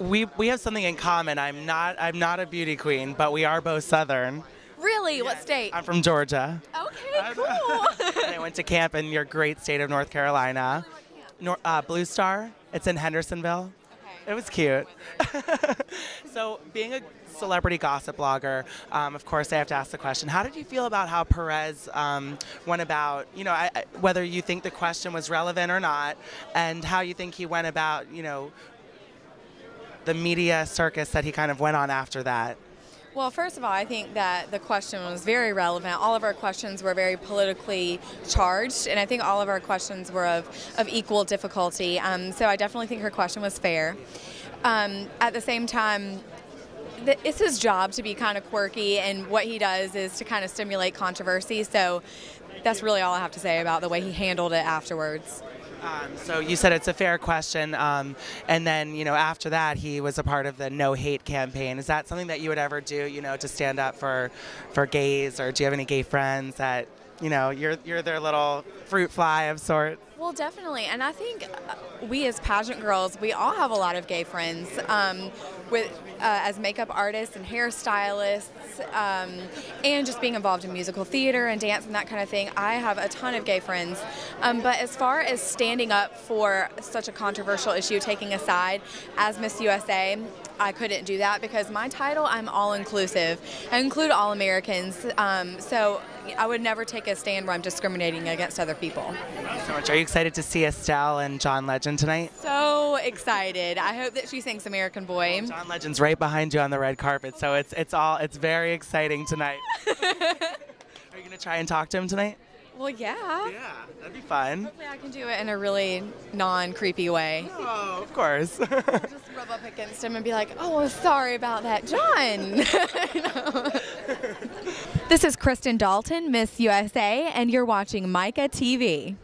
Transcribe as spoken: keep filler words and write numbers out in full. we we have something in common. I'm not I'm not a beauty queen, but we are both Southern. Really? Yeah. What state? I'm from Georgia. Okay, cool. And I went to camp in your great state of North Carolina. Nor, uh, Blue Star. It's in Hendersonville. Okay. It was cute. So being a celebrity gossip blogger, um, of course I have to ask the question, how did you feel about how Perez um, went about, you know, I, I, whether you think the question was relevant or not, and how you think he went about, you know, the media circus that he kind of went on after that? Well, first of all, I think that the question was very relevant. All of our questions were very politically charged, and I think all of our questions were of, of equal difficulty. Um, so I definitely think her question was fair. Um, at the same time, the, it's his job to be kind of quirky, and what he does is to kind of stimulate controversy. So that's really all I have to say about the way he handled it afterwards. Um, so you said it's a fair question, um, and then, you know, after that he was a part of the No Hate campaign. Is that something that you would ever do, you know, to stand up for for gays, or do you have any gay friends that, you know, you're, you're their little fruit fly of sorts? Well, definitely, and I think we as pageant girls, we all have a lot of gay friends, um, with uh, as makeup artists and hairstylists, um, and just being involved in musical theater and dance and that kind of thing. I have a ton of gay friends, um, but as far as standing up for such a controversial issue, taking a side as Miss U S A, I couldn't do that because my title, I'm all-inclusive. I include all Americans, um, so I would never take a stand where I'm discriminating against other people. Thank you so much. Are you excited to see Estelle and John Legend tonight? So excited. I hope that she sings American Boy. Well, John Legend's right behind you on the red carpet, so it's, it's, all, it's very exciting tonight. Are you going to try and talk to him tonight? Well, yeah. Yeah, that'd be fun. Hopefully I can do it in a really non-creepy way. Oh, of course. I'll just rub up against him and be like, oh, sorry about that, John. This is Kristen Dalton, Miss U S A, and you're watching Micah T V.